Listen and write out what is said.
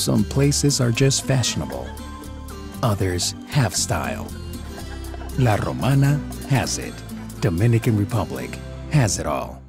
some places are just fashionable. Others have style. La Romana has it. Dominican Republic has it all.